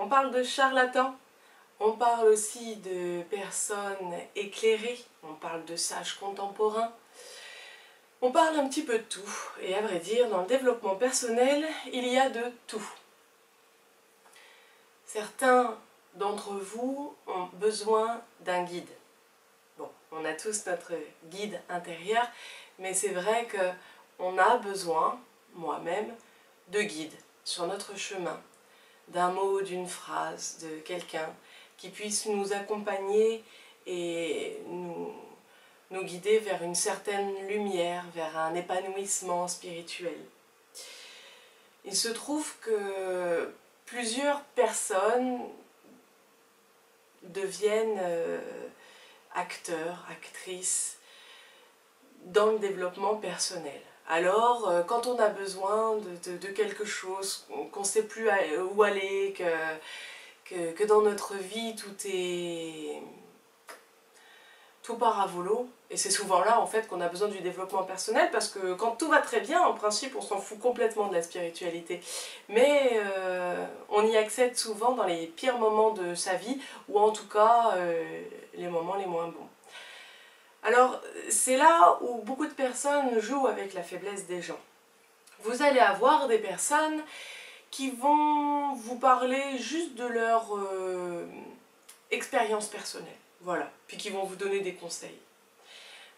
On parle de charlatans, on parle aussi de personnes éclairées, on parle de sages contemporains, on parle un petit peu de tout. Et à vrai dire, dans le développement personnel, il y a de tout. Certains d'entre vous ont besoin d'un guide. Bon, on a tous notre guide intérieur, mais c'est vrai qu'on a besoin, moi-même, de guide sur notre chemin, d'un mot, d'une phrase, de quelqu'un qui puisse nous accompagner et nous guider vers une certaine lumière, vers un épanouissement spirituel. Il se trouve que plusieurs personnes deviennent acteurs, actrices dans le développement personnel. Alors, quand on a besoin de quelque chose, qu'on ne sait plus où aller, que dans notre vie tout part à volo, et c'est souvent là en fait qu'on a besoin du développement personnel, parce que quand tout va très bien, en principe on s'en fout complètement de la spiritualité, mais on y accède souvent dans les pires moments de sa vie, ou en tout cas les moments les moins bons. Alors, c'est là où beaucoup de personnes jouent avec la faiblesse des gens. Vous allez avoir des personnes qui vont vous parler juste de leur expérience personnelle, voilà, puis qui vont vous donner des conseils.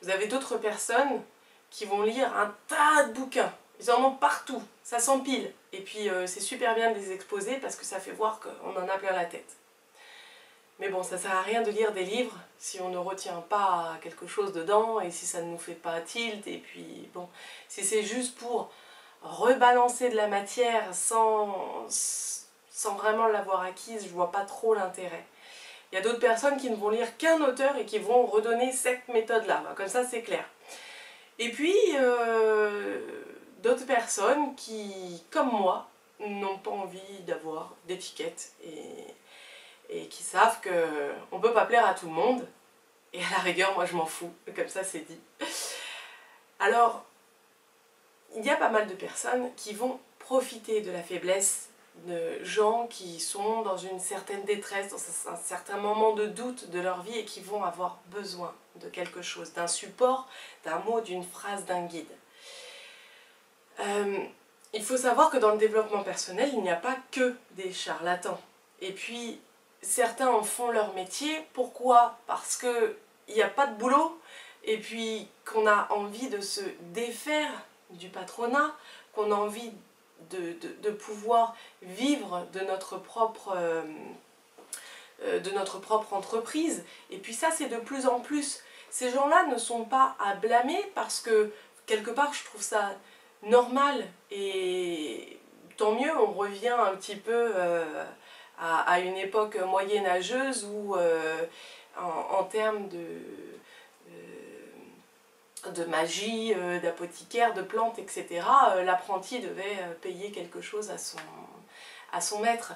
Vous avez d'autres personnes qui vont lire un tas de bouquins, ils en ont partout, ça s'empile, et puis c'est super bien de les exposer parce que ça fait voir qu'on en a plein la tête. Mais bon, ça sert à rien de lire des livres si on ne retient pas quelque chose dedans et si ça ne nous fait pas tilt. Et puis bon, si c'est juste pour rebalancer de la matière sans vraiment l'avoir acquise, je vois pas trop l'intérêt. Il y a d'autres personnes qui ne vont lire qu'un auteur et qui vont redonner cette méthode-là. Comme ça, c'est clair. Et puis, d'autres personnes qui, comme moi, n'ont pas envie d'avoir d'étiquette et qui savent qu'on ne peut pas plaire à tout le monde, et à la rigueur, moi je m'en fous, comme ça c'est dit. Alors, il y a pas mal de personnes qui vont profiter de la faiblesse de gens qui sont dans une certaine détresse, dans un certain moment de doute de leur vie, et qui vont avoir besoin de quelque chose, d'un support, d'un mot, d'une phrase, d'un guide. Il faut savoir que dans le développement personnel, il n'y a pas que des charlatans. Et puis, certains en font leur métier. Pourquoi? Parce qu'il n'y a pas de boulot et puis qu'on a envie de se défaire du patronat, qu'on a envie de pouvoir vivre de notre propre entreprise. Et puis ça, c'est de plus en plus. Ces gens-là ne sont pas à blâmer parce que, quelque part, je trouve ça normal. Et tant mieux, on revient un petit peu à une époque moyenâgeuse où en termes de magie, d'apothicaire, de plantes, etc., l'apprenti devait payer quelque chose à son maître.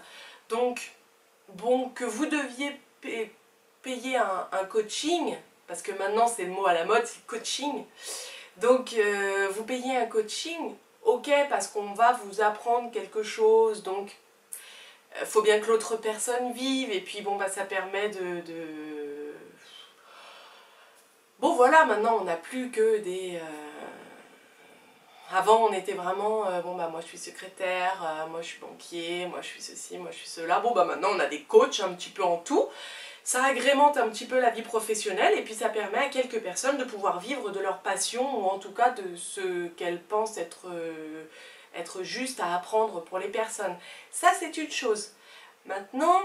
Donc, bon, que vous deviez payer un coaching, parce que maintenant c'est le mot à la mode, c'est coaching, donc vous payez un coaching, ok, parce qu'on va vous apprendre quelque chose, donc faut bien que l'autre personne vive, et puis bon, bah, ça permet de... Bon voilà, maintenant on n'a plus que des... Avant on était vraiment, bon bah moi je suis secrétaire, moi je suis banquier, moi je suis ceci, moi je suis cela. Bon bah maintenant on a des coachs un petit peu en tout, ça agrémente un petit peu la vie professionnelle, et puis ça permet à quelques personnes de pouvoir vivre de leur passion, ou en tout cas de ce qu'elles pensent être juste à apprendre pour les personnes. Ça, c'est une chose. Maintenant,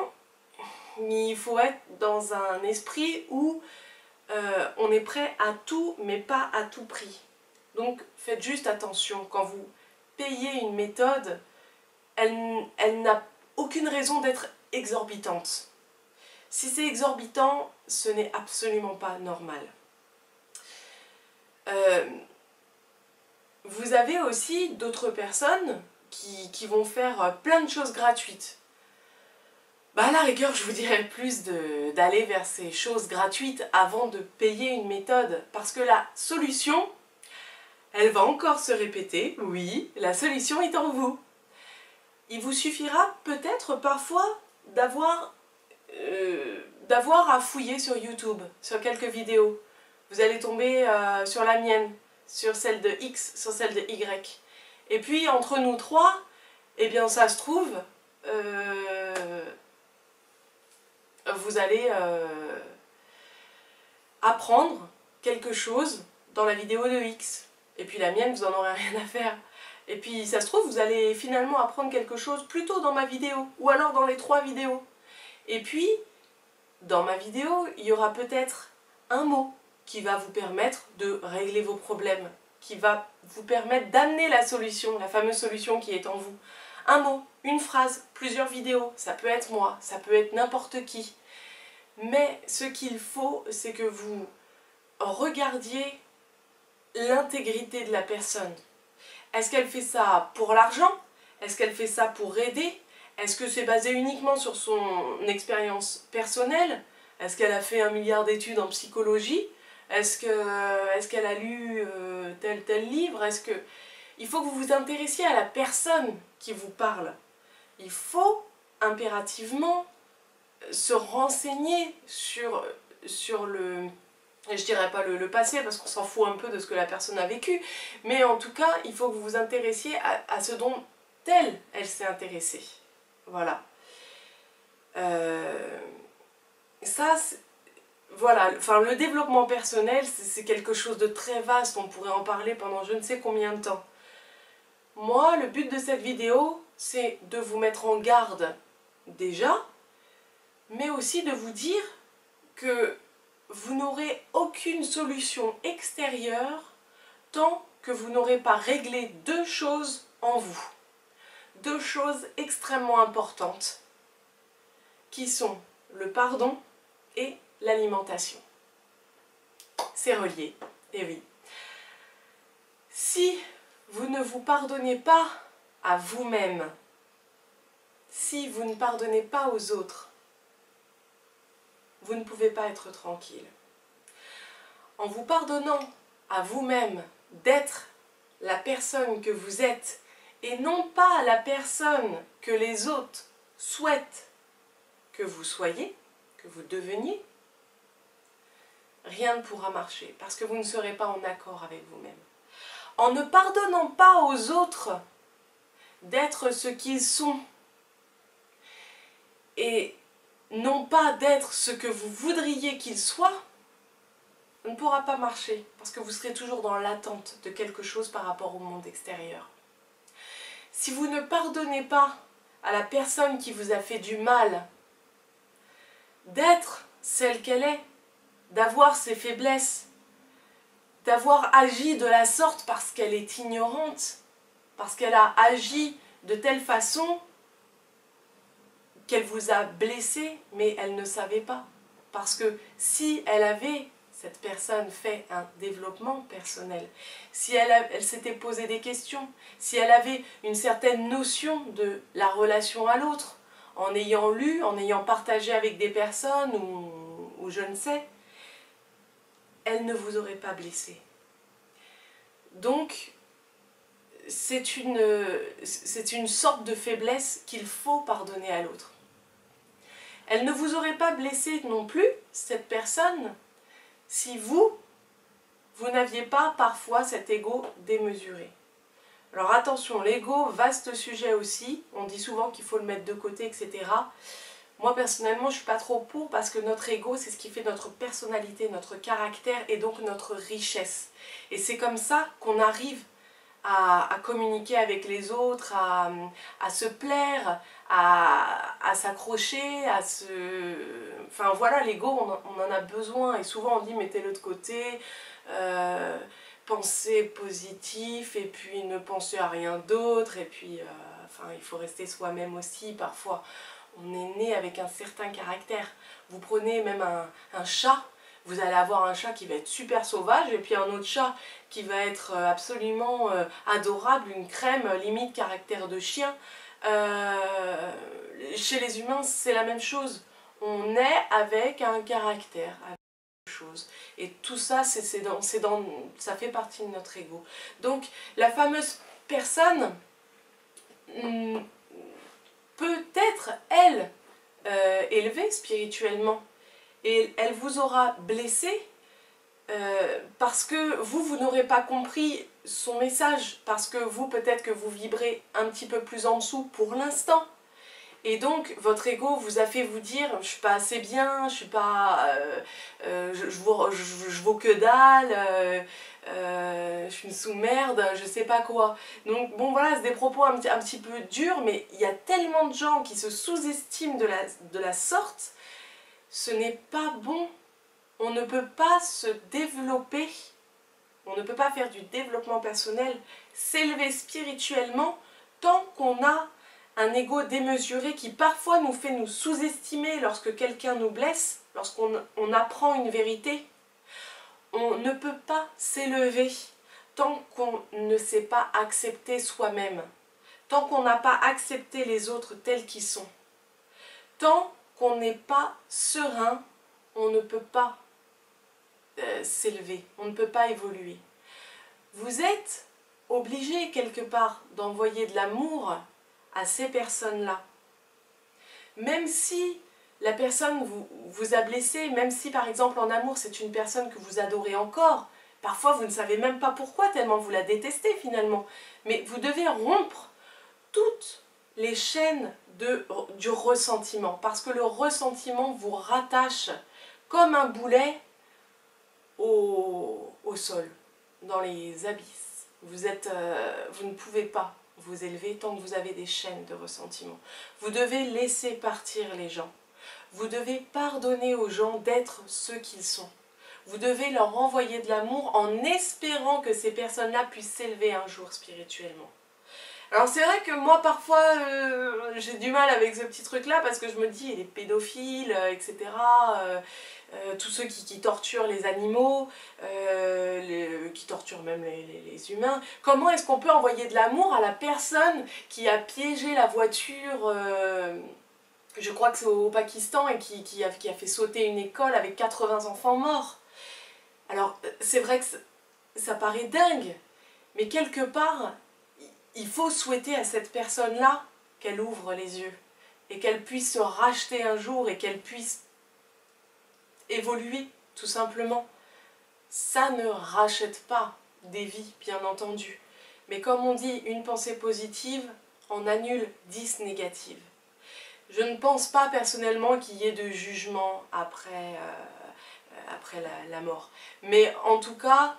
il faut être dans un esprit où on est prêt à tout, mais pas à tout prix. Donc, faites juste attention. Quand vous payez une méthode, elle n'a aucune raison d'être exorbitante. Si c'est exorbitant, ce n'est absolument pas normal. Vous avez aussi d'autres personnes qui vont faire plein de choses gratuites. Bah à la rigueur, je vous dirais plus d'aller vers ces choses gratuites avant de payer une méthode. Parce que la solution, elle va encore se répéter, oui, la solution est en vous. Il vous suffira peut-être parfois d'avoir à fouiller sur YouTube, sur quelques vidéos. Vous allez tomber sur la mienne, sur celle de X, sur celle de Y. Et puis entre nous trois, eh bien ça se trouve, vous allez apprendre quelque chose dans la vidéo de X. Et puis la mienne, vous n'en aurez rien à faire. Et puis ça se trouve, vous allez finalement apprendre quelque chose plutôt dans ma vidéo, ou alors dans les trois vidéos. Et puis, dans ma vidéo, il y aura peut-être un mot qui va vous permettre de régler vos problèmes, qui va vous permettre d'amener la solution, la fameuse solution qui est en vous. Un mot, une phrase, plusieurs vidéos, ça peut être moi, ça peut être n'importe qui. Mais ce qu'il faut, c'est que vous regardiez l'intégrité de la personne. Est-ce qu'elle fait ça pour l'argent? Est-ce qu'elle fait ça pour aider? Est-ce que c'est basé uniquement sur son expérience personnelle? Est-ce qu'elle a fait 1 milliard d'études en psychologie? Est-ce qu'elle a lu tel livre? Il faut que vous vous intéressiez à la personne qui vous parle. Il faut impérativement se renseigner sur le... Je dirais pas le passé parce qu'on s'en fout un peu de ce que la personne a vécu, mais en tout cas, il faut que vous vous intéressiez à ce dont elle s'est intéressée. Voilà. Voilà, enfin, le développement personnel, c'est quelque chose de très vaste, on pourrait en parler pendant je ne sais combien de temps. Moi, le but de cette vidéo, c'est de vous mettre en garde déjà, mais aussi de vous dire que vous n'aurez aucune solution extérieure tant que vous n'aurez pas réglé deux choses en vous. Deux choses extrêmement importantes qui sont le pardon et l'alimentation. C'est relié, et oui. Si vous ne vous pardonnez pas à vous-même, si vous ne pardonnez pas aux autres, vous ne pouvez pas être tranquille. En vous pardonnant à vous-même d'être la personne que vous êtes et non pas la personne que les autres souhaitent que vous soyez, que vous deveniez, rien ne pourra marcher parce que vous ne serez pas en accord avec vous-même. En ne pardonnant pas aux autres d'être ce qu'ils sont et non pas d'être ce que vous voudriez qu'il soit, on ne pourra pas marcher, parce que vous serez toujours dans l'attente de quelque chose par rapport au monde extérieur. Si vous ne pardonnez pas à la personne qui vous a fait du mal, d'être celle qu'elle est, d'avoir ses faiblesses, d'avoir agi de la sorte parce qu'elle est ignorante, parce qu'elle a agi de telle façon qu'elle vous a blessé, mais elle ne savait pas. Parce que si elle avait, cette personne, fait un développement personnel, si elle s'était posé des questions, si elle avait une certaine notion de la relation à l'autre, en ayant lu, en ayant partagé avec des personnes, ou je ne sais, elle ne vous aurait pas blessé. Donc, c'est une sorte de faiblesse qu'il faut pardonner à l'autre. Elle ne vous aurait pas blessé non plus, cette personne, si vous n'aviez pas parfois cet ego démesuré. Alors attention, l'ego, vaste sujet aussi, on dit souvent qu'il faut le mettre de côté, etc. Moi personnellement, je suis pas trop pour parce que notre ego, c'est ce qui fait notre personnalité, notre caractère et donc notre richesse. Et c'est comme ça qu'on arrive à communiquer avec les autres, à se plaire, à s'accrocher, à se... Enfin voilà, l'ego, on en a besoin. Et souvent on dit mettez-le de côté, pensez positif, et puis ne pensez à rien d'autre, et puis enfin, il faut rester soi-même aussi. Parfois, on est né avec un certain caractère. Vous prenez même un chat, vous allez avoir un chat qui va être super sauvage et puis un autre chat qui va être absolument adorable, une crème, limite caractère de chien. Chez les humains, c'est la même chose. On est avec un caractère, avec quelque chose. Et tout ça, ça fait partie de notre ego. Donc, la fameuse personne peut être, elle, élevée spirituellement et elle vous aura blessé parce que vous n'aurez pas compris son message, parce que vous, peut-être que vous vibrez un petit peu plus en dessous pour l'instant. Et donc, votre ego vous a fait vous dire « je suis pas assez bien, je suis pas... je vaux que dalle, je suis une sous-merde, je sais pas quoi ». Donc bon voilà, c'est des propos un petit peu durs, mais il y a tellement de gens qui se sous-estiment de la sorte, ce n'est pas bon. On ne peut pas se développer, on ne peut pas faire du développement personnel, s'élever spirituellement tant qu'on a un ego démesuré qui parfois nous fait nous sous-estimer lorsque quelqu'un nous blesse, lorsqu'on apprend une vérité. On ne peut pas s'élever tant qu'on ne s'est pas accepté soi-même, tant qu'on n'a pas accepté les autres tels qu'ils sont. Tant qu'on n'est pas serein, on ne peut pas s'élever, on ne peut pas évoluer. Vous êtes obligé quelque part d'envoyer de l'amour à ces personnes-là. Même si la personne vous a blessé, même si par exemple en amour c'est une personne que vous adorez encore, parfois vous ne savez même pas pourquoi tellement vous la détestez finalement, mais vous devez rompre toutes les chaînes du ressentiment, parce que le ressentiment vous rattache comme un boulet au sol, dans les abysses. Vous ne pouvez pas vous élever tant que vous avez des chaînes de ressentiment. Vous devez laisser partir les gens. Vous devez pardonner aux gens d'être ceux qu'ils sont. Vous devez leur envoyer de l'amour en espérant que ces personnes-là puissent s'élever un jour spirituellement. Alors c'est vrai que moi parfois j'ai du mal avec ce petit truc là parce que je me dis les pédophiles, etc. Tous ceux qui torturent les animaux, qui torturent même les humains. Comment est-ce qu'on peut envoyer de l'amour à la personne qui a piégé la voiture, je crois que c'est au Pakistan, et qui a fait sauter une école avec 80 enfants morts. Alors c'est vrai que ça paraît dingue, mais quelque part... il faut souhaiter à cette personne-là qu'elle ouvre les yeux et qu'elle puisse se racheter un jour et qu'elle puisse évoluer, tout simplement. Ça ne rachète pas des vies, bien entendu. Mais comme on dit, une pensée positive en annule 10 négatives. Je ne pense pas personnellement qu'il y ait de jugement après la mort. Mais en tout cas,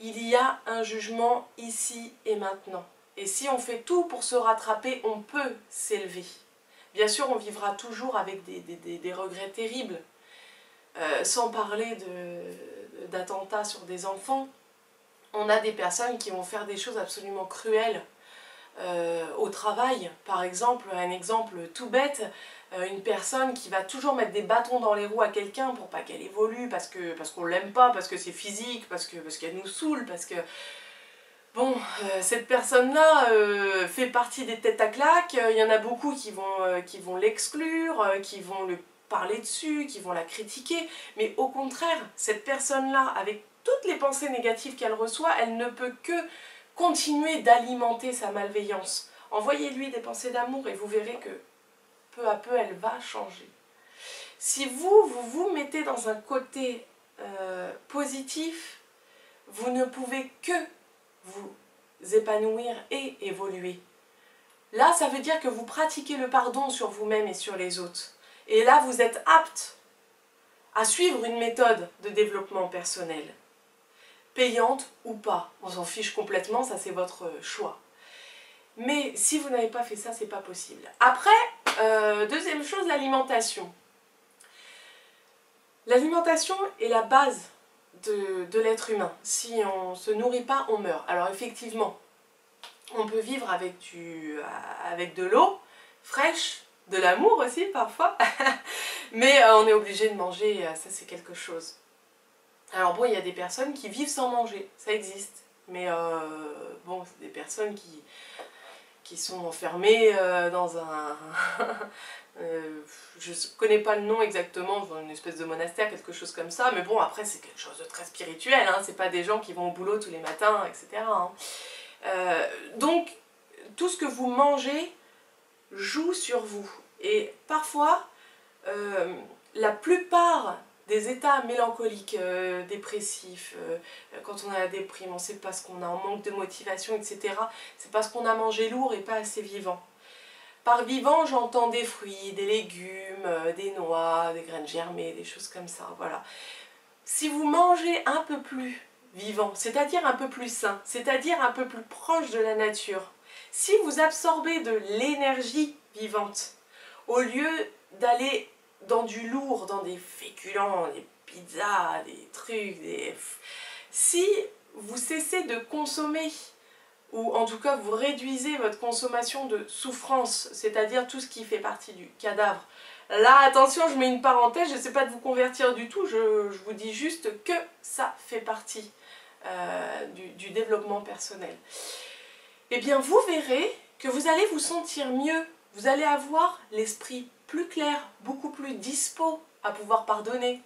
il y a un jugement ici et maintenant. Et si on fait tout pour se rattraper, on peut s'élever. Bien sûr, on vivra toujours avec des regrets terribles, sans parler d'attentats sur des enfants. On a des personnes qui vont faire des choses absolument cruelles au travail. Par exemple, un exemple tout bête, une personne qui va toujours mettre des bâtons dans les roues à quelqu'un pour pas qu'elle évolue, parce qu'on l'aime pas, parce que c'est physique, parce qu'elle nous saoule, parce que... Bon, cette personne-là fait partie des têtes à claques, il y en a beaucoup qui vont l'exclure, qui vont lui parler dessus, qui vont la critiquer, mais au contraire, cette personne-là, avec toutes les pensées négatives qu'elle reçoit, elle ne peut que continuer d'alimenter sa malveillance. Envoyez-lui des pensées d'amour et vous verrez que peu à peu, elle va changer. Si vous mettez dans un côté positif, vous ne pouvez que vous épanouir et évoluer. Là, ça veut dire que vous pratiquez le pardon sur vous-même et sur les autres. Et là, vous êtes apte à suivre une méthode de développement personnel. Payante ou pas, on s'en fiche complètement, ça c'est votre choix. Mais si vous n'avez pas fait ça, c'est pas possible. Après, deuxième chose, l'alimentation. L'alimentation est la base de l'être humain. Si on ne se nourrit pas, on meurt. Alors effectivement, on peut vivre avec de l'eau fraîche, de l'amour aussi parfois, mais on est obligé de manger, ça c'est quelque chose. Alors bon, il y a des personnes qui vivent sans manger, ça existe, mais bon, c'est des personnes qui sont enfermées dans un... je ne connais pas le nom exactement, une espèce de monastère, quelque chose comme ça, mais bon, après c'est quelque chose de très spirituel, hein, c'est pas des gens qui vont au boulot tous les matins, etc. hein. Donc, tout ce que vous mangez joue sur vous, et parfois, la plupart des états mélancoliques, dépressifs, quand on a la déprime, on sait pas ce qu'on a, on manque de motivation, etc. C'est parce qu'on a mangé lourd et pas assez vivant. Par vivant, j'entends des fruits, des légumes, des noix, des graines germées, des choses comme ça, voilà. Si vous mangez un peu plus vivant, c'est-à-dire un peu plus sain, c'est-à-dire un peu plus proche de la nature, si vous absorbez de l'énergie vivante, au lieu d'aller dans du lourd, dans des féculents, des pizzas, des trucs, des... Si vous cessez de consommer, ou en tout cas vous réduisez votre consommation de souffrance, c'est-à-dire tout ce qui fait partie du cadavre. Là, attention, je mets une parenthèse, je ne sais pas de vous convertir du tout, je vous dis juste que ça fait partie du développement personnel. Eh bien, vous verrez que vous allez vous sentir mieux, vous allez avoir l'esprit plus clair, beaucoup plus dispos à pouvoir pardonner,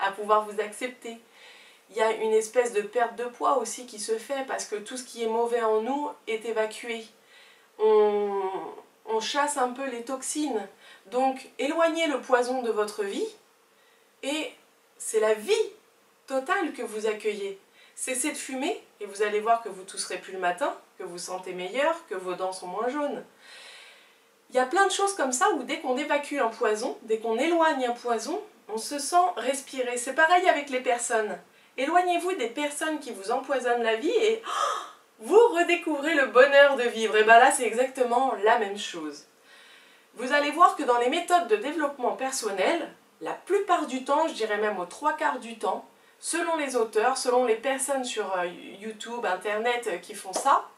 à pouvoir vous accepter. Il y a une espèce de perte de poids aussi qui se fait parce que tout ce qui est mauvais en nous est évacué. On chasse un peu les toxines. Donc éloignez le poison de votre vie et c'est la vie totale que vous accueillez. Cessez de fumer et vous allez voir que vous tousserez plus le matin, que vous sentez meilleur, que vos dents sont moins jaunes. Il y a plein de choses comme ça où dès qu'on évacue un poison, dès qu'on éloigne un poison, on se sent respirer. C'est pareil avec les personnes. Éloignez-vous des personnes qui vous empoisonnent la vie et vous redécouvrez le bonheur de vivre. Et bien là, c'est exactement la même chose. Vous allez voir que dans les méthodes de développement personnel, la plupart du temps, je dirais même aux 3/4 du temps, selon les auteurs, selon les personnes sur YouTube, Internet qui font ça,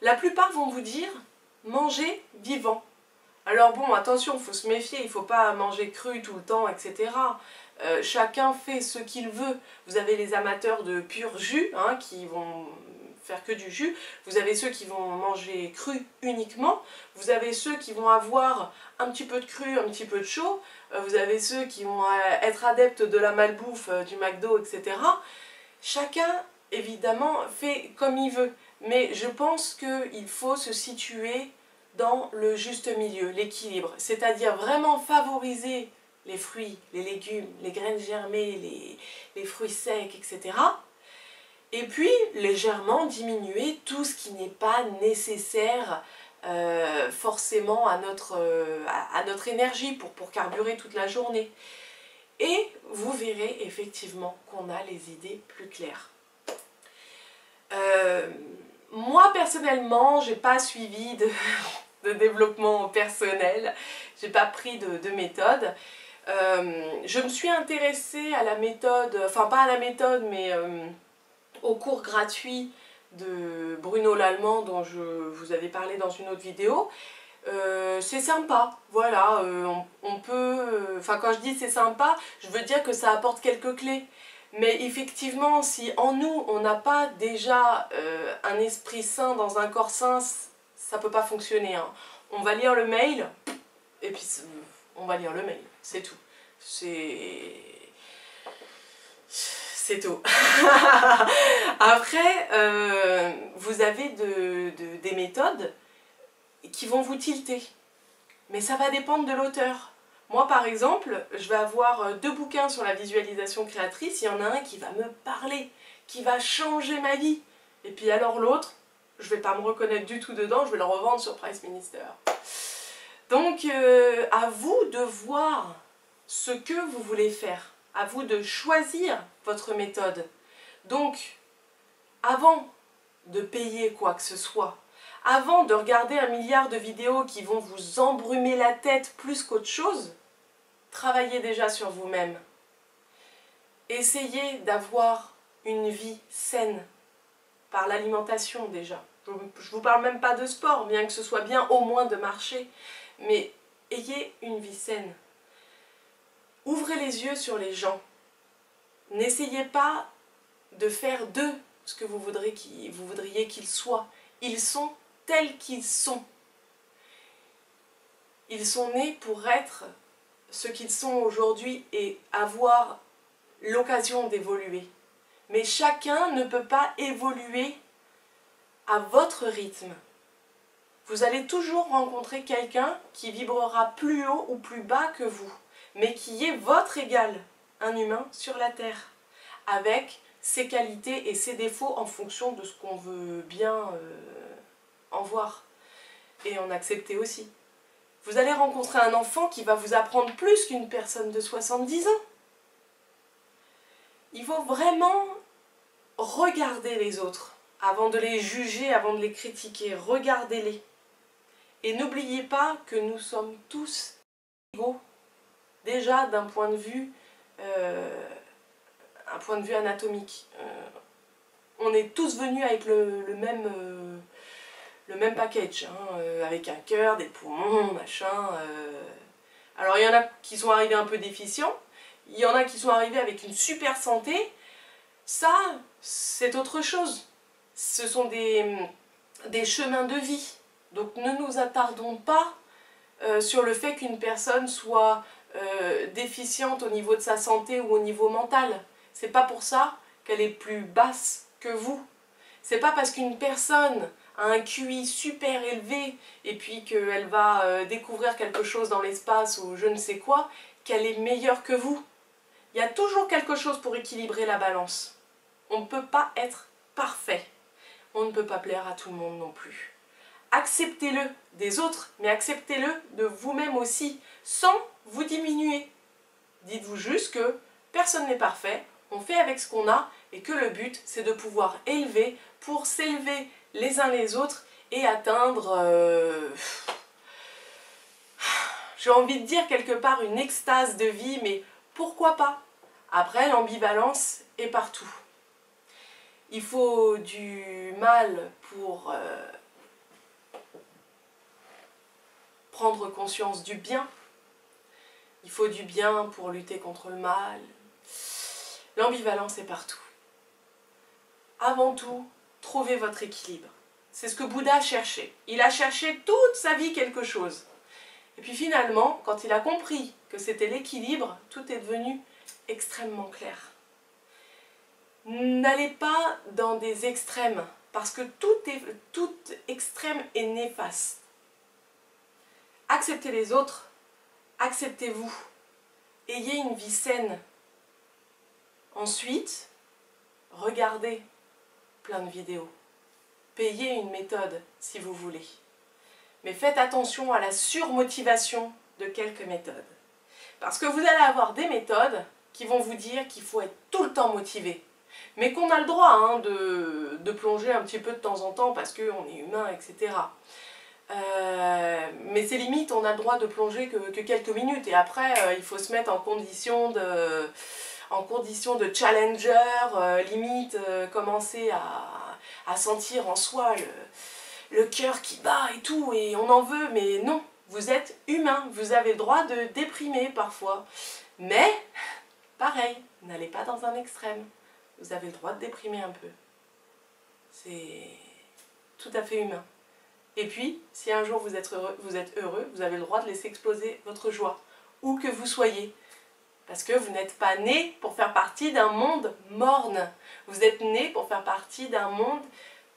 la plupart vont vous dire « mangez vivant ». Alors bon, attention, il faut se méfier, il ne faut pas manger cru tout le temps, etc. Chacun fait ce qu'il veut. Vous avez les amateurs de pur jus, hein, qui vont faire que du jus. Vous avez ceux qui vont manger cru uniquement. Vous avez ceux qui vont avoir un petit peu de cru, un petit peu de chaud. Vous avez ceux qui vont être adeptes de la malbouffe, du McDo, etc. Chacun, évidemment, fait comme il veut. Mais je pense qu'il faut se situer dans le juste milieu, l'équilibre, c'est-à-dire vraiment favoriser les fruits, les légumes, les graines germées, les fruits secs, etc. Et puis légèrement diminuer tout ce qui n'est pas nécessaire forcément à notre énergie pour carburer toute la journée. Et vous verrez effectivement qu'on a les idées plus claires. Moi personnellement, j'ai pas suivi de développement personnel, j'ai pas pris de méthode. Je me suis intéressée à la méthode, enfin pas à la méthode, mais au cours gratuit de Bruno Lallemand dont je vous avais parlé dans une autre vidéo. C'est sympa, voilà, on peut... Enfin quand je dis c'est sympa, je veux dire que ça apporte quelques clés. Mais effectivement, si en nous, on n'a pas déjà un esprit sain dans un corps sain, ça peut pas fonctionner. Hein. On va lire le mail, et puis on va lire le mail, c'est tout. C'est tout. Après, vous avez des méthodes qui vont vous tilter. Mais ça va dépendre de l'auteur. Moi par exemple, je vais avoir 2 bouquins sur la visualisation créatrice, il y en a un qui va me parler, qui va changer ma vie. Et puis alors l'autre, je vais pas me reconnaître du tout dedans, je vais le revendre sur Price Minister. Donc à vous de voir ce que vous voulez faire, à vous de choisir votre méthode. Donc avant de payer quoi que ce soit, avant de regarder 1 milliard de vidéos qui vont vous embrumer la tête plus qu'autre chose, travaillez déjà sur vous-même. Essayez d'avoir une vie saine, par l'alimentation déjà. Je ne vous parle même pas de sport, bien que ce soit bien au moins de marcher, mais ayez une vie saine. Ouvrez les yeux sur les gens. N'essayez pas de faire d'eux ce que vous voudriez qu'ils soient. Ils sont tels qu'ils sont. Ils sont nés pour être ce qu'ils sont aujourd'hui et avoir l'occasion d'évoluer. Mais chacun ne peut pas évoluer à votre rythme. Vous allez toujours rencontrer quelqu'un qui vibrera plus haut ou plus bas que vous. mais qui est votre égal, un humain sur la Terre, avec ses qualités et ses défauts en fonction de ce qu'on veut bien en voir et en accepter aussi. Vous allez rencontrer un enfant qui va vous apprendre plus qu'une personne de 70 ans. Il faut vraiment regarder les autres avant de les juger, avant de les critiquer. Regardez-les. Et n'oubliez pas que nous sommes tous égaux, déjà d'un point de vue anatomique. On est tous venus avec le même package, hein, avec un cœur, des poumons, machin. Alors il y en a qui sont arrivés un peu déficients, il y en a qui sont arrivés avec une super santé. Ça, c'est autre chose. Ce sont des chemins de vie. Donc ne nous attardons pas sur le fait qu'une personne soit déficiente au niveau de sa santé ou au niveau mental. C'est pas pour ça qu'elle est plus basse que vous. C'est pas parce qu'une personne a un QI super élevé et puis qu'elle va découvrir quelque chose dans l'espace ou je ne sais quoi, qu'elle est meilleure que vous. Il y a toujours quelque chose pour équilibrer la balance. On ne peut pas être parfait. On ne peut pas plaire à tout le monde non plus. Acceptez-le des autres, mais acceptez-le de vous-même aussi, sans vous diminuer. Dites-vous juste que personne n'est parfait, on fait avec ce qu'on a, et que le but, c'est de pouvoir élever pour s'élever les uns les autres et atteindre, j'ai envie de dire quelque part une extase de vie, mais pourquoi pas? Après, l'ambivalence est partout. Il faut du mal pour prendre conscience du bien. Il faut du bien pour lutter contre le mal. L'ambivalence est partout. Avant tout, trouvez votre équilibre. C'est ce que Bouddha a cherché. Il a cherché toute sa vie quelque chose. Et puis finalement, quand il a compris que c'était l'équilibre, tout est devenu extrêmement clair. N'allez pas dans des extrêmes, parce que tout extrême est néfaste. Acceptez les autres, acceptez-vous, ayez une vie saine. Ensuite, regardez plein de vidéos. Payez une méthode si vous voulez. Mais faites attention à la surmotivation de quelques méthodes. Parce que vous allez avoir des méthodes qui vont vous dire qu'il faut être tout le temps motivé. Mais qu'on a le droit hein, de plonger un petit peu de temps en temps parce qu'on est humain, etc. Mais c'est limite, on a le droit de plonger que quelques minutes. Et après, il faut se mettre en condition de... En condition de challenger, limite commencer à sentir en soi le cœur qui bat et tout, et on en veut, mais non, vous êtes humain, vous avez le droit de déprimer parfois. Mais, pareil, n'allez pas dans un extrême, vous avez le droit de déprimer un peu. C'est tout à fait humain. Et puis, si un jour vous êtes heureux, vous avez le droit de laisser exploser votre joie, où que vous soyez. Parce que vous n'êtes pas né pour faire partie d'un monde morne. Vous êtes né pour faire partie d'un monde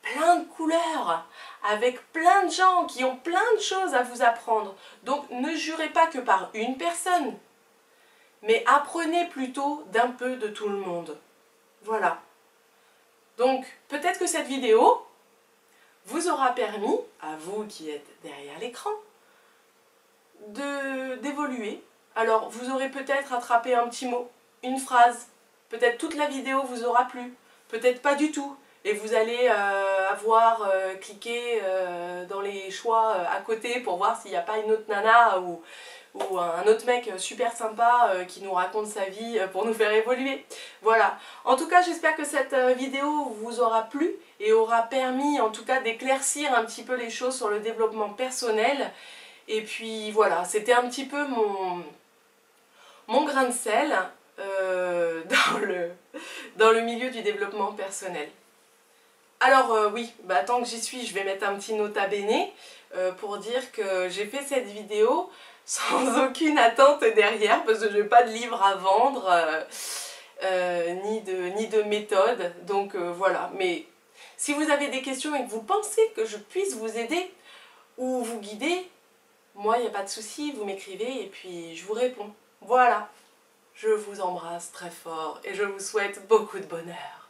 plein de couleurs, avec plein de gens qui ont plein de choses à vous apprendre. Donc ne jurez pas que par une personne, mais apprenez plutôt d'un peu de tout le monde. Voilà. Donc peut-être que cette vidéo vous aura permis, à vous qui êtes derrière l'écran, d'évoluer. Alors, vous aurez peut-être attrapé un petit mot, une phrase, peut-être toute la vidéo vous aura plu, peut-être pas du tout, et vous allez avoir cliqué dans les choix à côté pour voir s'il n'y a pas une autre nana ou un autre mec super sympa qui nous raconte sa vie pour nous faire évoluer. Voilà. En tout cas, j'espère que cette vidéo vous aura plu et aura permis en tout cas d'éclaircir un petit peu les choses sur le développement personnel. Et puis voilà, c'était un petit peu mon grain de sel dans le milieu du développement personnel. Alors oui, bah, tant que j'y suis, je vais mettre un petit nota bene pour dire que j'ai fait cette vidéo sans aucune attente derrière, parce que je n'ai pas de livre à vendre, ni de méthode, donc voilà. Mais si vous avez des questions et que vous pensez que je puisse vous aider ou vous guider, moi, il n'y a pas de souci, vous m'écrivez et puis je vous réponds. Voilà, je vous embrasse très fort et je vous souhaite beaucoup de bonheur.